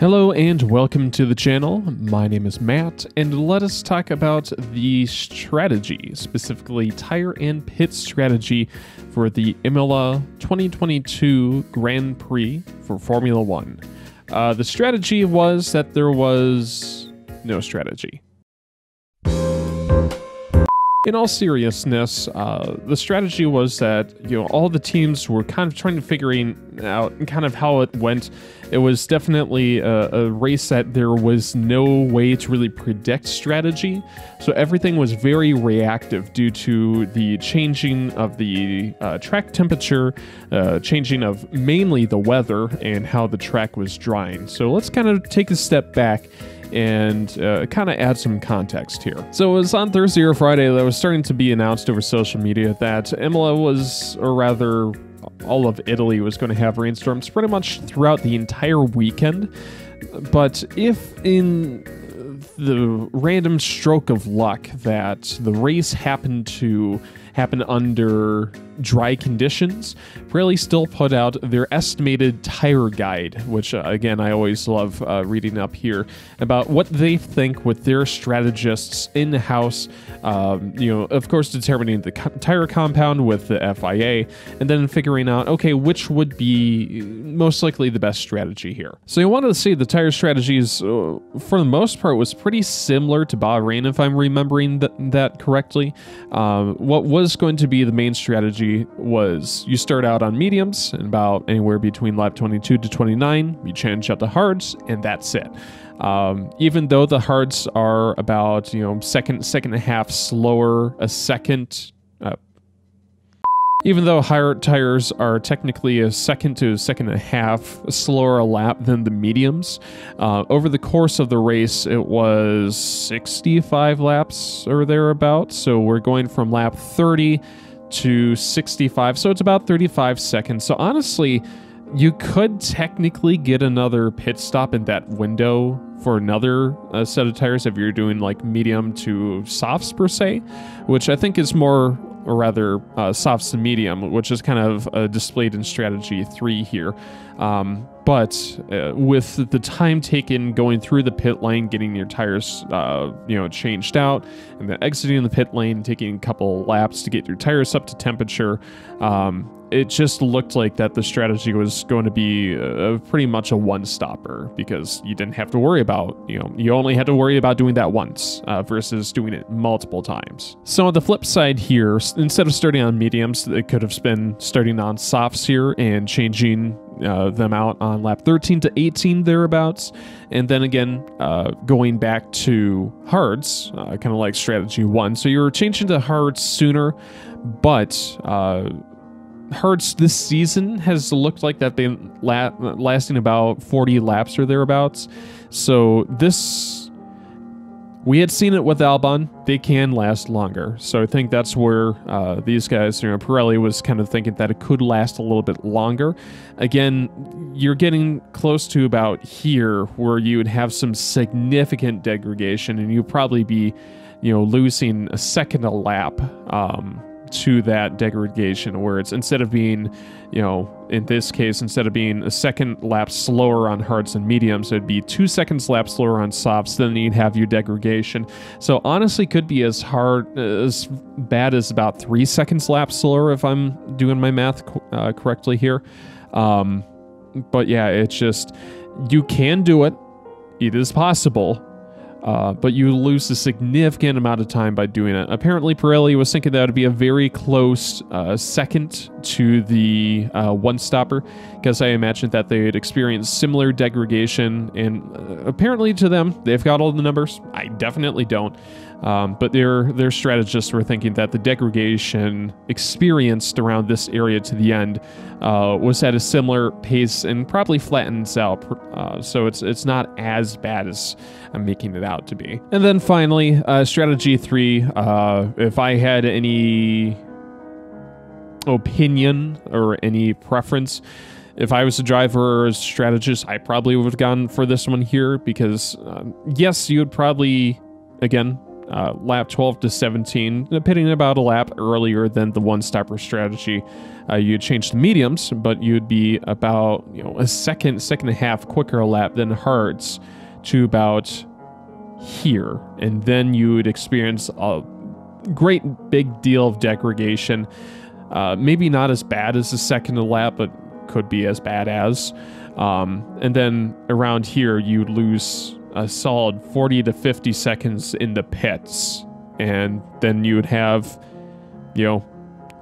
Hello and welcome to the channel. My name is Matt, and let us talk about the strategy, specifically tire and pit strategy for the Imola 2022 Grand Prix for Formula One. The strategy was that there was no strategy. In all seriousness, the strategy was that, all the teams were kind of trying to figure out kind of how it went. It was definitely a race that there was no way to really predict strategy. So everything was very reactive due to the changing of the track temperature, changing of mainly the weather and how the track was drying. So let's kind of take a step back and kind of add some context here. So it was on Thursday or Friday that was starting to be announced over social media that Imola was, or rather all of Italy was going to have rainstorms pretty much throughout the entire weekend. But if in the random stroke of luck that the race happened to happen under dry conditions, Pirelli still put out their estimated tire guide, which again, I always love reading up here about what they think with their strategists in-house, of course, determining the tire compound with the FIA and then figuring out, okay, which would be most likely the best strategy here. So you wanted to see the tire strategies for the most part was pretty similar to Bahrain, if I'm remembering that correctly. What was going to be the main strategy was you start out on mediums and about anywhere between lap 22 to 29, you change out the hards and that's it. Even though the hards are about, second and a half slower a second, even though hard tires are technically a second to a second and a half slower a lap than the mediums, over the course of the race, it was 65 laps or thereabouts. So we're going from lap 30 to 65, so it's about 35 seconds. So honestly, you could technically get another pit stop in that window for another set of tires if you're doing like medium to softs per se, which I think is more, or rather softs to medium, which is kind of displayed in strategy 3 here. But with the time taken going through the pit lane, getting your tires, changed out, and then exiting the pit lane, taking a couple laps to get your tires up to temperature, it just looked like that the strategy was going to be pretty much a one-stopper because you didn't have to worry about, you only had to worry about doing that once versus doing it multiple times. So on the flip side here, instead of starting on mediums, it could have been starting on softs here and changing them out on lap 13 to 18 thereabouts, and then again going back to hards, kind of like strategy 1. So you were changing to hards sooner, but hards this season has looked like that they've lasting about 40 laps or thereabouts. So this, we had seen it with Albon, they can last longer. So I think that's where these guys, Pirelli was kind of thinking that it could last a little bit longer. Again, you're getting close to about here where you would have some significant degradation and you'd probably be, losing a second a lap to that degradation, where it's instead of being, in this case, instead of being a second lap slower on hards and mediums, it'd be 2 seconds lap slower on softs, then you'd have your degradation. So honestly could be as hard, as bad as about 3 seconds lap slower if I'm doing my math correctly here. But yeah, it's just, you can do it. It is possible. But you lose a significant amount of time by doing it. Apparently, Pirelli was thinking that would be a very close second to the one-stopper, because I imagine that they had experienced similar degradation, and apparently to them, they've got all the numbers. I definitely don't. But their strategists were thinking that the degradation experienced around this area to the end was at a similar pace and probably flattens out, so it's not as bad as I'm making it out to be. And then finally, strategy 3, if I had any opinion or any preference, if I was a driver or a strategist, I probably would have gone for this one here because, yes, you would probably, again, lap 12 to 17, pitting about a lap earlier than the one-stopper strategy. You'd change to mediums, but you'd be about a second, second and a half quicker a lap than hards to about here. And then you would experience a great big deal of degradation. Maybe not as bad as the second lap, but could be as bad as. And then around here, you lose a solid 40 to 50 seconds in the pits. And then you would have,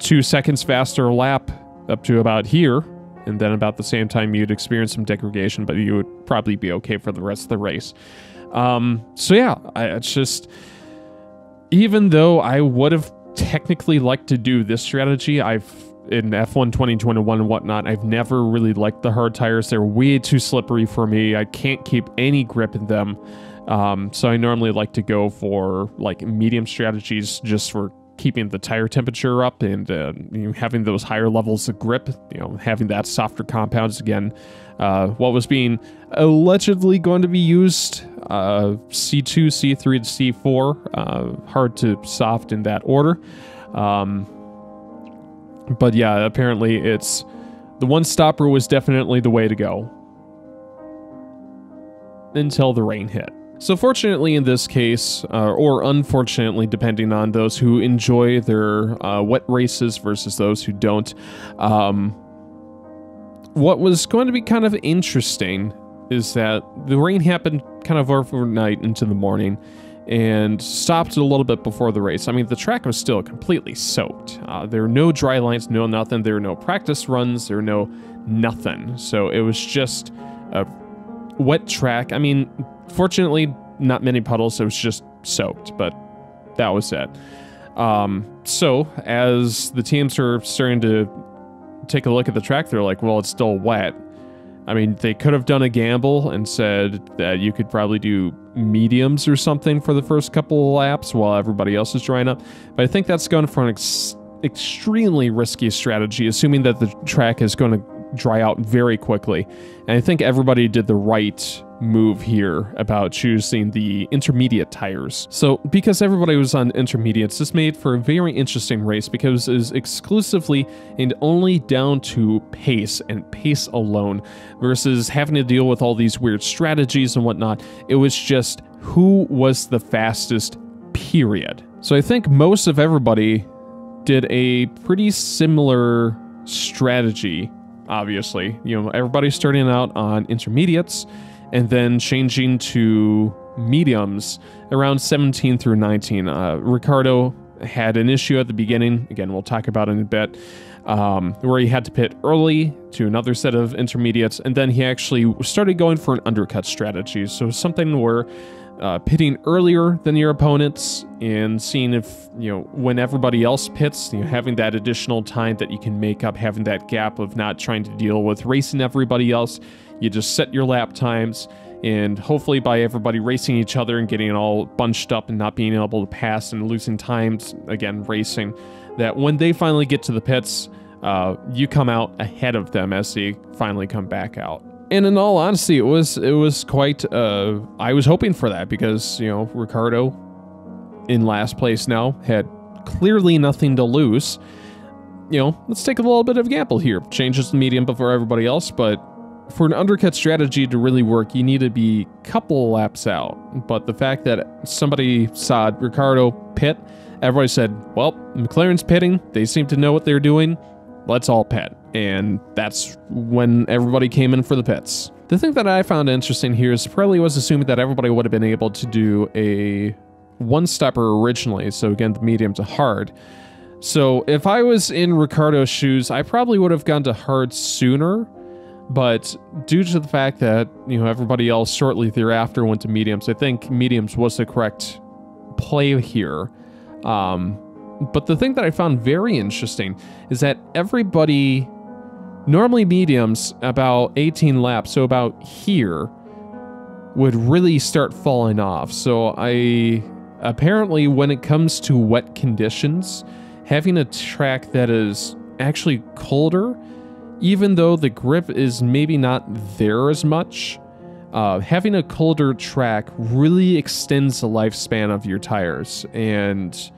2 seconds faster lap up to about here. And then about the same time, you'd experience some degradation, but you would probably be okay for the rest of the race. So yeah, it's just, even though I would have technically like to do this strategy, in F1 2021 and whatnot, I've never really liked the hard tires. They're way too slippery for me. I can't keep any grip in them. So I normally like to go for like medium strategies just for keeping the tire temperature up and having those higher levels of grip, having that softer compounds again. What was being allegedly going to be used, C2, C3, and C4, hard to soft in that order. But yeah, apparently it's the one stopper was definitely the way to go until the rain hit. So fortunately in this case, or unfortunately depending on those who enjoy their wet races versus those who don't, what was going to be kind of interesting is that the rain happened kind of overnight into the morning and stopped a little bit before the race. I mean, the track was still completely soaked. There were no dry lines, no nothing. There were no practice runs. There were no nothing. So it was just a wet track. I mean, fortunately, not many puddles. So it was just soaked, but that was it. So as the teams are starting to take a look at the track, they're like, well, it's still wet. I mean, they could have done a gamble and said that you could probably do mediums or something for the first couple of laps while everybody else is drying up. But I think that's going for an extremely risky strategy, assuming that the track is going to dry out very quickly. And I think everybody did the right move here about choosing the intermediate tires. So because everybody was on intermediates, this made for a very interesting race because it was exclusively and only down to pace and pace alone versus having to deal with all these weird strategies and whatnot. It was just who was the fastest, period. So I think most of everybody did a pretty similar strategy, obviously. Everybody's starting out on intermediates and then changing to mediums around 17 through 19. Ricciardo had an issue at the beginning, again, we'll talk about in a bit, where he had to pit early to another set of intermediates, and then he actually started going for an undercut strategy. So something where pitting earlier than your opponents and seeing if, when everybody else pits, having that additional time that you can make up, having that gap of not trying to deal with racing everybody else. You just set your lap times, and hopefully by everybody racing each other and getting all bunched up and not being able to pass and losing times, again, racing, that when they finally get to the pits, you come out ahead of them as they finally come back out. And in all honesty, it was quite, I was hoping for that because, Ricciardo in last place now had clearly nothing to lose. Let's take a little bit of a gamble here. Changes the medium before everybody else, but for an undercut strategy to really work, you need to be a couple laps out. But the fact that somebody saw Ricciardo pit, everybody said, well, McLaren's pitting. They seem to know what they're doing. Let's all pit. And that's when everybody came in for the pits. The thing that I found interesting here is Pirelli was assuming that everybody would have been able to do a one-stopper originally. So again, the medium to hard. So if I was in Ricciardo's shoes, I probably would have gone to hard sooner. But due to the fact that, everybody else shortly thereafter went to mediums, I think mediums was the correct play here. But the thing that I found very interesting is that everybody, normally mediums about 18 laps, so about here, would really start falling off. So apparently when it comes to wet conditions, having a track that is actually colder, even though the grip is maybe not there as much, having a colder track really extends the lifespan of your tires, and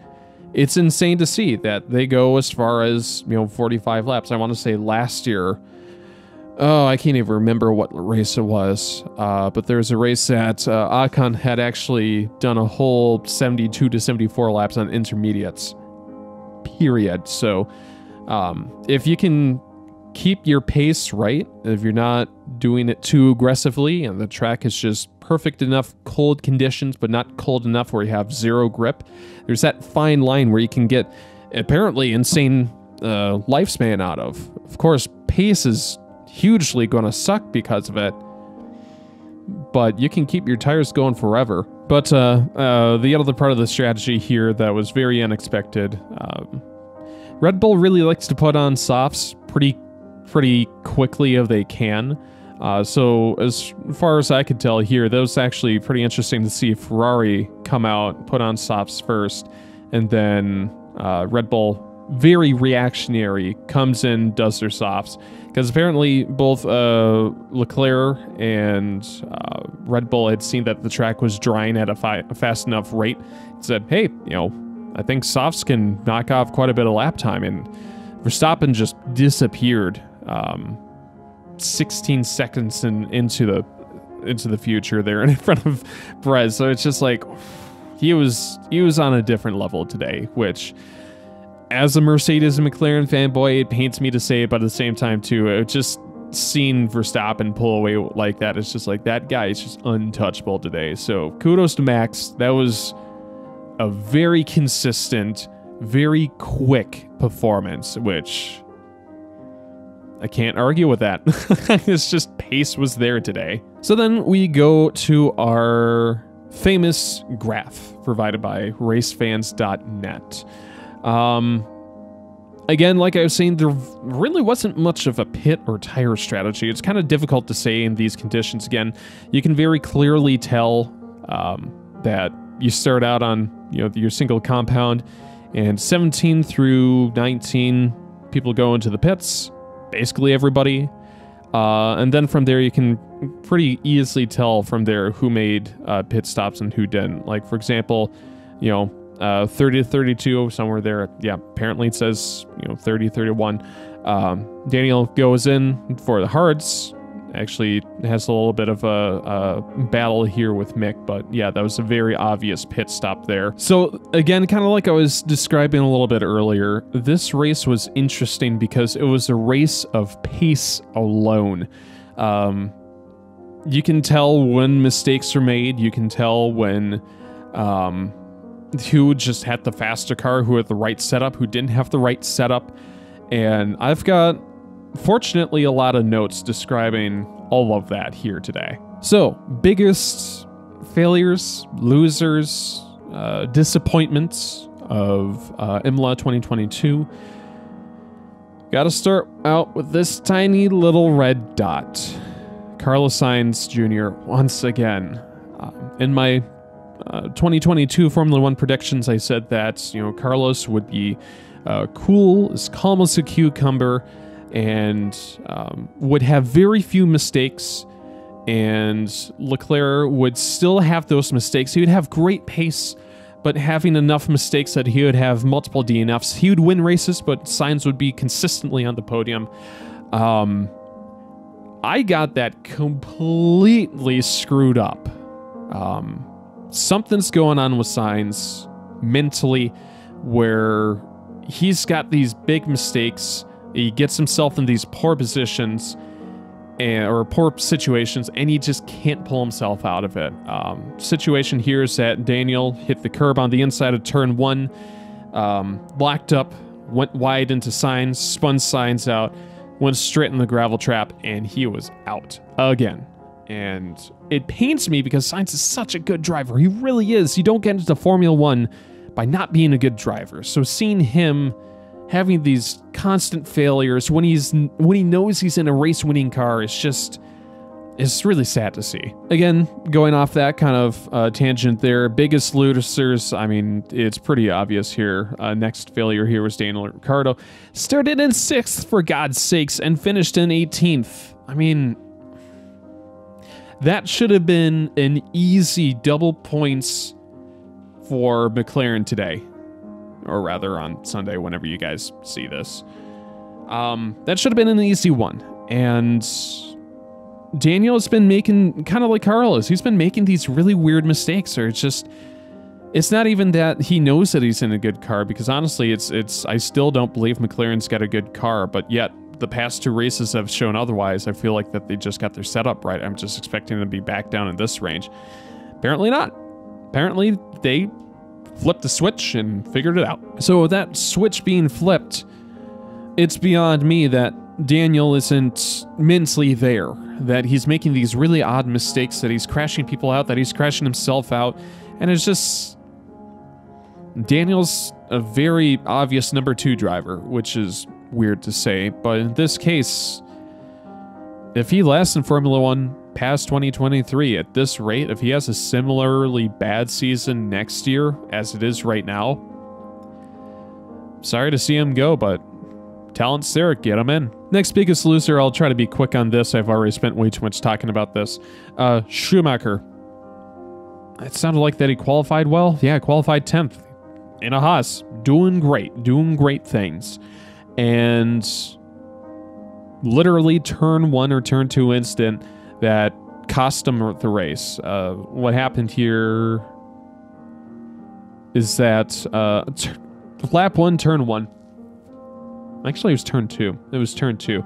it's insane to see that they go as far as, 45 laps. I want to say last year, I can't even remember what race it was, but there's a race that Ocon had actually done a whole 72 to 74 laps on intermediates, period. So if you can keep your pace right, if you're not doing it too aggressively and the track is just perfect enough cold conditions but not cold enough where you have zero grip, there's that fine line where you can get apparently insane lifespan out of. Of course, pace is hugely going to suck because of it, but you can keep your tires going forever. But the other part of the strategy here that was very unexpected, Red Bull really likes to put on softs pretty quickly if they can. So as far as I could tell here, that was actually pretty interesting to see Ferrari come out, put on softs first, and then Red Bull, very reactionary, comes in, does their softs. Because apparently both Leclerc and Red Bull had seen that the track was drying at a fast enough rate. Said, hey, I think softs can knock off quite a bit of lap time. And Verstappen just disappeared 16 seconds into the future there in front of Perez. So it's just like he was on a different level today, which, as a Mercedes and McLaren fanboy, it pains me to say it, but at the same time too, it just seeing Verstappen pull away like that, it's just like that guy is just untouchable today. So kudos to Max. That was a very consistent, very quick performance, which I can't argue with that. It's just pace was there today. So then we go to our famous graph provided by racefans.net. Again, like I was saying, there really wasn't much of a pit or tire strategy. It's kind of difficult to say in these conditions. Again, you can very clearly tell that you start out on your single compound, and 17 through 19 people go into the pits, basically everybody, and then from there you can pretty easily tell from there who made pit stops and who didn't. Like, for example, 30 to 32, somewhere there. Yeah, apparently it says 30 to 31. Daniel goes in for the hards. Actually has a little bit of a battle here with Mick, but yeah, that was a very obvious pit stop there. So again, kind of like I was describing a little bit earlier, this race was interesting because it was a race of pace alone. You can tell when mistakes are made. You can tell when who just had the faster car, who had the right setup, who didn't have the right setup. And I've got, fortunately, a lot of notes describing all of that here today. So, biggest failures, losers, disappointments of Imola 2022. Gotta start out with this tiny little red dot. Carlos Sainz Jr. once again. In my 2022 Formula One predictions, I said that Carlos would be cool, as calm as a cucumber, and would have very few mistakes, and Leclerc would still have those mistakes. He would have great pace, but having enough mistakes that he would have multiple DNFs. He would win races, but Sainz would be consistently on the podium. I got that completely screwed up. Something's going on with Sainz mentally, where he's got these big mistakes. He gets himself in these poor positions or poor situations, and he just can't pull himself out of it. Situation here is that Daniel hit the curb on the inside of turn one, locked up, went wide into Sainz, spun Sainz out, went straight in the gravel trap, and he was out again. And it pains me because Sainz is such a good driver. He really is. You don't get into Formula One by not being a good driver. So seeing him having these constant failures when he knows he's in a race-winning car, it's really sad to see. Again, going off that kind of tangent there, biggest losers, I mean, it's pretty obvious here. Next failure here was Daniel Ricciardo. Started in 6th, for God's sakes, and finished in 18th. I mean, That should have been an easy double points for McLaren today, or rather on Sunday, whenever you guys see this. That should have been an easy one. And Daniel has been making, kind of like Carlos, he's been making these really weird mistakes, or it's just, it's not even that he knows that he's in a good car, because honestly, it's I still don't believe McLaren's got a good car, but yet the past two races have shown otherwise. I feel like that they just got their setup right. I'm just expecting them to be back down in this range. Apparently not. Apparently they flipped the switch and figured it out. So that switch being flipped, it's beyond me that Daniel isn't mentally there, that he's making these really odd mistakes, that he's crashing people out, that he's crashing himself out, and it's just, Daniel's a very obvious number two driver, which is weird to say, but in this case, if he lasts in Formula One past 2023 at this rate, if he has a similarly bad season next year as it is right now, sorry to see him go, but talent's there, get him in. Next biggest loser, I'll try to be quick on this. I've already spent way too much talking about this. Schumacher. It sounded like that he qualified well. Yeah, qualified 10th in a Haas. Doing great things. And literally turn one or turn two incident that cost him the race. What happened here is that lap one, turn one. Actually, it was turn two. It was turn two.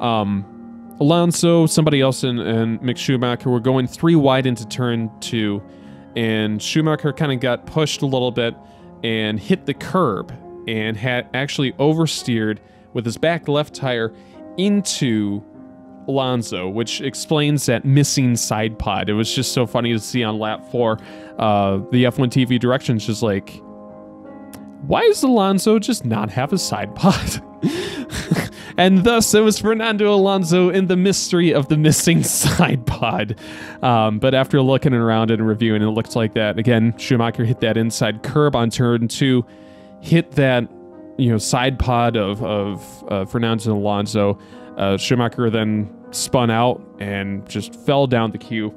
Alonso, somebody else, and Mick Schumacher were going three wide into turn two, and Schumacher kind of got pushed a little bit and hit the curb and had actually oversteered with his back left tire into Alonso, which explains that missing side pod. It was just so funny to see on lap four. The F1 TV directions just like, why does Alonso just not have a side pod? And thus, it was Fernando Alonso in the mystery of the missing side pod. But after looking around and reviewing, it looks like that, again, Schumacher hit that inside curb on turn two, hit that, you know, side pod of Fernando Alonso. Schumacher then spun out and just fell down the queue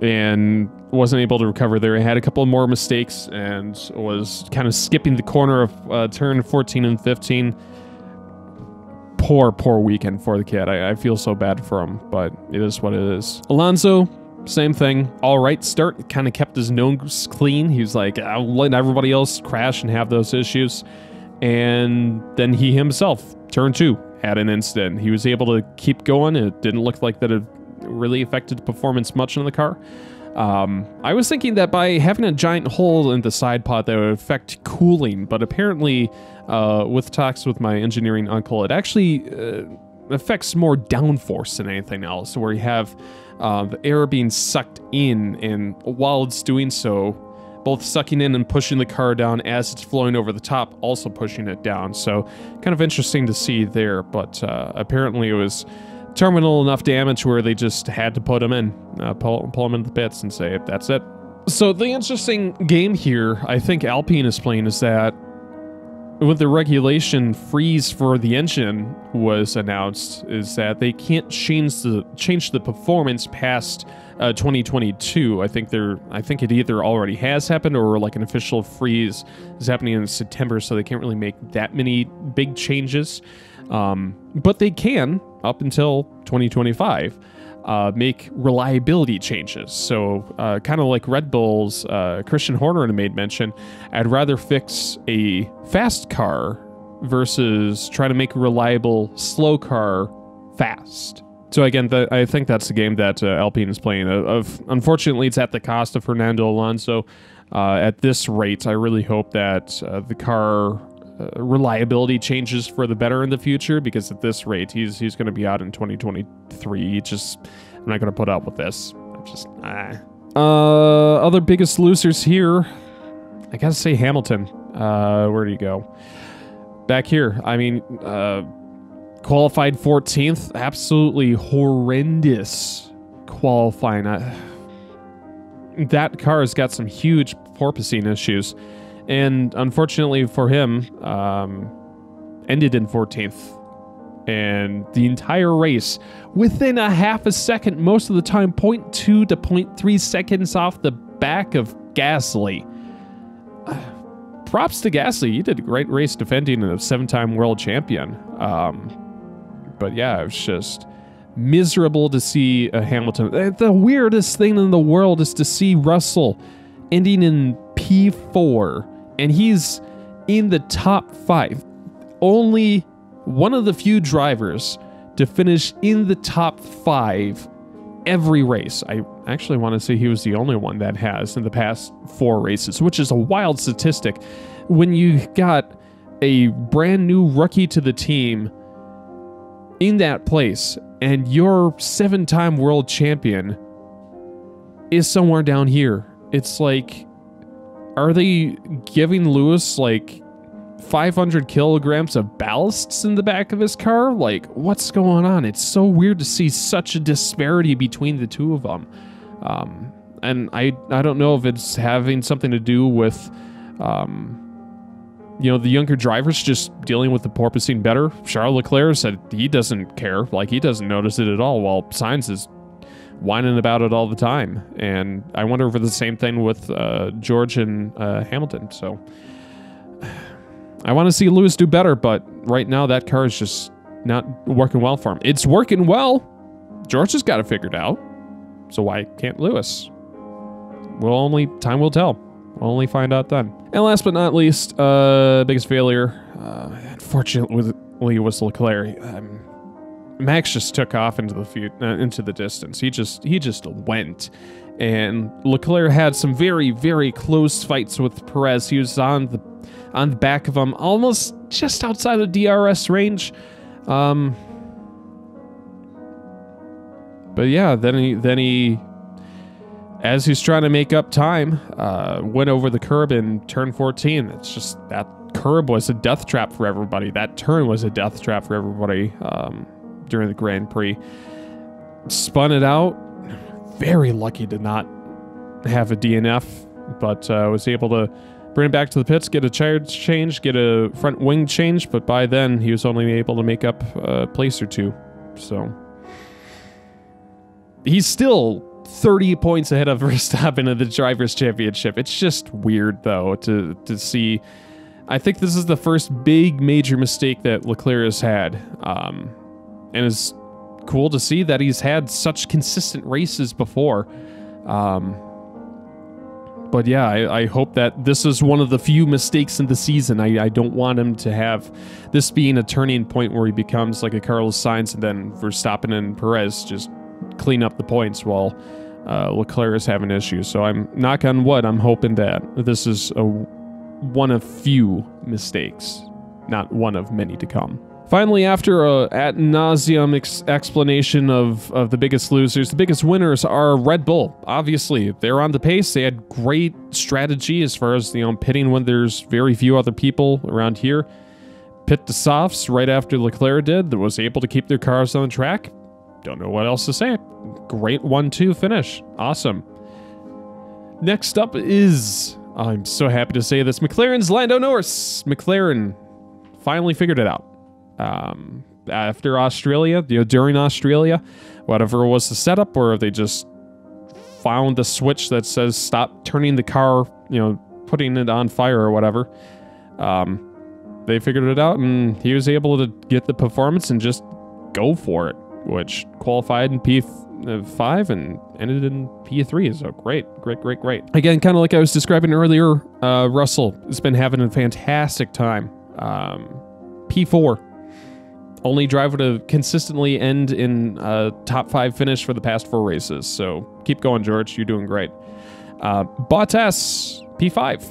and wasn't able to recover there. He had a couple more mistakes and was kind of skipping the corner of turn 14 and 15. Poor weekend for the kid. I feel so bad for him, but it is what it is. Alonso, same thing. All right start. Kind of kept his nose clean. He was like, I'll let everybody else crash and have those issues. And then he himself, turn two, had an incident. He was able to keep going. It didn't look like that it really affected performance much in the car. I was thinking that by having a giant hole in the side pod that would affect cooling, but apparently with talks with my engineering uncle, it actually affects more downforce than anything else, where you have the air being sucked in, and while it's doing so, both sucking in and pushing the car down as it's flowing over the top, also pushing it down. So kind of interesting to see there, but apparently it was terminal enough damage where they just had to put him in, pull him into the pits and say, that's it. So the interesting game here, I think Alpine is playing, is that with the regulation freeze for the engine was announced, is that they can't change the performance past 2022. I think it either already has happened, or like an official freeze is happening in September, so they can't really make that many big changes. But they can, up until 2025, make reliability changes. So kind of like Red Bull's Christian Horner made mention, I'd rather fix a fast car versus try to make a reliable slow car fast. So again, I think that's the game that Alpine is playing. Unfortunately, it's at the cost of Fernando Alonso. At this rate, I really hope that the car reliability changes for the better in the future, because at this rate, he's going to be out in 2023. Just, I'm not going to put up with this. I'm just, other biggest losers here, I got to say Hamilton. Where do you go? Back here. I mean, qualified 14th. Absolutely horrendous qualifying. That car has got some huge porpoising issues. And unfortunately for him, ended in 14th. and the entire race within a half a second most of the time, 0.2 to 0.3 seconds off the back of Gasly. Props to Gasly. You did a great race defending a seven-time world champion. But yeah, it was just miserable to see Hamilton. The weirdest thing in the world is to see Russell ending in P4, and he's in the top five. Only one of the few drivers to finish in the top five every race. I actually want to say he was the only one that has in the past four races, which is a wild statistic. When you got a brand new rookie to the team in that place, and your seven-time world champion is somewhere down here. It's like, are they giving Lewis like 500 kilograms of ballasts in the back of his car? Like, what's going on? It's so weird to see such a disparity between the two of them. And I don't know if it's having something to do with, you know, the younger drivers just dealing with the porpoising better. Charles Leclerc said he doesn't care. Like, he doesn't notice it at all, while Sainz is whining about it all the time. And I wonder if it's the same thing with George and Hamilton. So I want to see Lewis do better, but right now that car is just not working well for him. It's working well. George has got it figured out. So why can't Lewis? Time will tell. We'll only find out then. And last but not least, biggest failure, unfortunately, was Leclerc. Max just took off into the distance. He just went. And Leclerc had some very, very close fights with Perez. He was on the back of him, almost just outside of DRS range. But yeah, then he, as he's trying to make up time, went over the curb in turn 14. It's just, that curb was a death trap for everybody. That turn was a death trap for everybody during the Grand Prix. Spun it out. Very lucky to not have a DNF, but was able to bring him back to the pits, get a tire change, get a front wing change, but by then he was only able to make up a place or two. So he's still 30 points ahead of Verstappen in the Drivers' Championship. It's just weird, though, to see. I think this is the first big major mistake that Leclerc has had. And it's cool to see that he's had such consistent races before. But yeah, I hope that this is one of the few mistakes in the season. I don't want him to have this being a turning point where he becomes like a Carlos Sainz, and then Verstappen and Perez just clean up the points while Leclerc is having issues. So I'm, knock on wood, I'm hoping that this is one of few mistakes, not one of many to come. Finally, after a ad nauseum explanation of the biggest losers, the biggest winners are Red Bull. Obviously, they're on the pace. They had great strategy as far as, you know, pitting when there's very few other people around here. Pit the softs right after Leclerc did. That was able to keep their cars on track. Don't know what else to say. Great 1-2 finish. Awesome. Next up is, I'm so happy to say this, McLaren's Lando Norris. McLaren finally figured it out. After Australia, you know, during Australia, whatever was the setup, or if they just found the switch that says stop turning the car, you know, putting it on fire or whatever. They figured it out, and he was able to get the performance and just go for it, which qualified in P5 and ended in P3. So great. Again, kind of like I was describing earlier, Russell has been having a fantastic time. P4. Only driver to consistently end in a top five finish for the past four races. So keep going, George. You're doing great. Bottas, P5.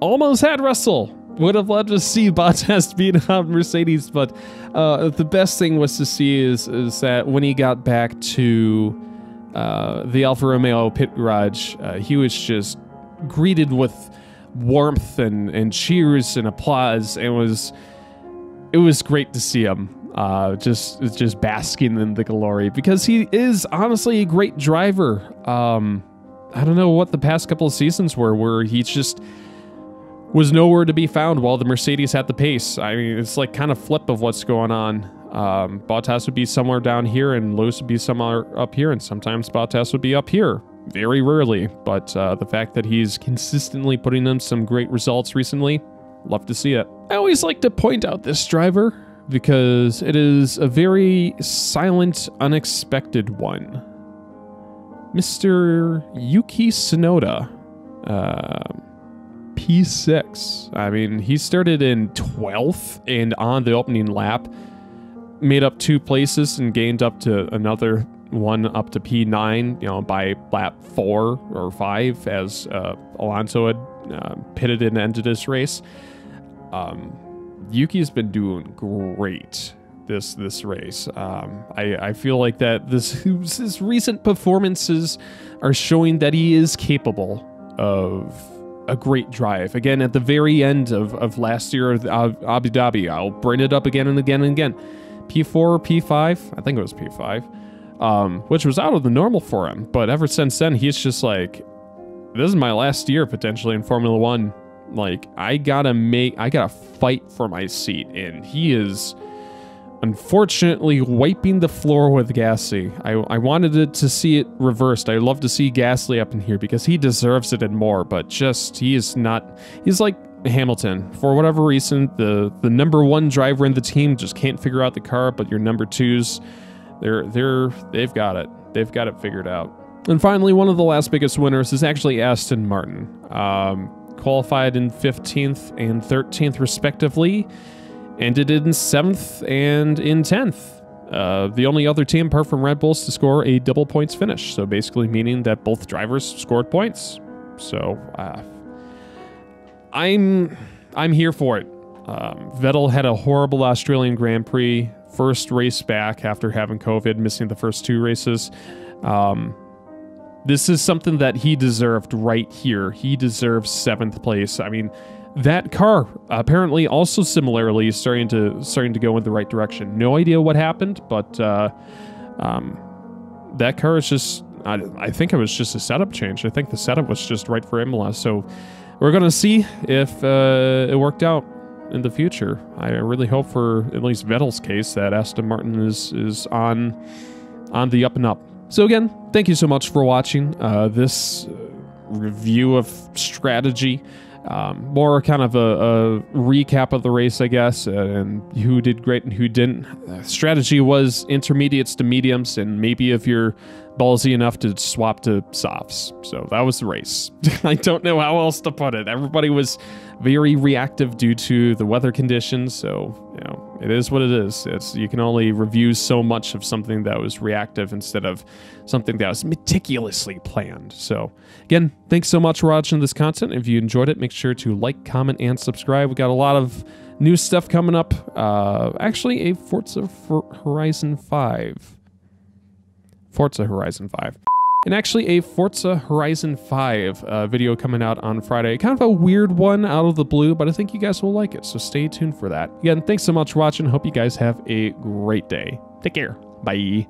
Almost had Russell. Would have loved to see Bottas beat out Mercedes, but the best thing was to see is that when he got back to the Alfa Romeo pit garage, he was just greeted with warmth and cheers and applause. It was great to see him just basking in the glory, because he is honestly a great driver. I don't know what the past couple of seasons were where he's just was nowhere to be found while the Mercedes had the pace. I mean, it's like kind of flip of what's going on. Bottas would be somewhere down here and Lewis would be somewhere up here, and sometimes Bottas would be up here. Very rarely, but the fact that he's consistently putting in some great results recently, love to see it. I always like to point out this driver because it is a very silent, unexpected one. Mr. Yuki Tsunoda, P6. I mean, he started in 12th and on the opening lap, made up 2 places and gained up to another one up to P9, you know, by lap 4 or 5, as Alonso had pitted and ended this race. Yuki's been doing great this race. I feel like that his recent performances are showing that he is capable of a great drive. Again, at the very end of last year of Abu Dhabi, I'll bring it up again and again and again. P4 or P5, I think it was P5. Which was out of the normal for him. But ever since then, he's just like, this is my last year potentially in Formula One. Like, I gotta fight for my seat. And he is unfortunately wiping the floor with Gasly. I wanted to see it reversed. I love to see Gasly up in here because he deserves it and more, but just, he is not, he's like Hamilton. For whatever reason, the number one driver in the team just can't figure out the car, but your number twos, they've got it. They've got it figured out. And finally, one of the last biggest winners is actually Aston Martin. Qualified in 15th and 13th respectively, ended in 7th and in 10th. The only other team apart from Red Bulls to score a double points finish. So basically meaning that both drivers scored points. So I'm here for it. Vettel had a horrible Australian Grand Prix. First race back after having COVID, missing the first 2 races. This is something that he deserved right here. He deserves 7th place. I mean, that car apparently also similarly is starting to go in the right direction. No idea what happened, but that car is just, I think it was just a setup change. I think the setup was just right for Imola. So we're going to see if it worked out in the future. I really hope, for at least Vettel's case, that Aston Martin is on the up and up. So again, thank you so much for watching this review of strategy, more kind of a recap of the race, I guess, and who did great and who didn't. Strategy was intermediates to mediums, and maybe if you're ballsy enough to swap to softs. So that was the race. I don't know how else to put it. Everybody was very reactive due to the weather conditions. So, you know, it is what it is. You can only review so much of something that was reactive instead of something that was meticulously planned. So again, thanks so much for watching this content. If you enjoyed it, make sure to like, comment, and subscribe. We got a lot of new stuff coming up. Actually, a Forza Horizon 5. And actually a Forza Horizon 5 video coming out on Friday. Kind of a weird one out of the blue, but I think you guys will like it. So stay tuned for that. Again, thanks so much for watching. Hope you guys have a great day. Take care. Bye.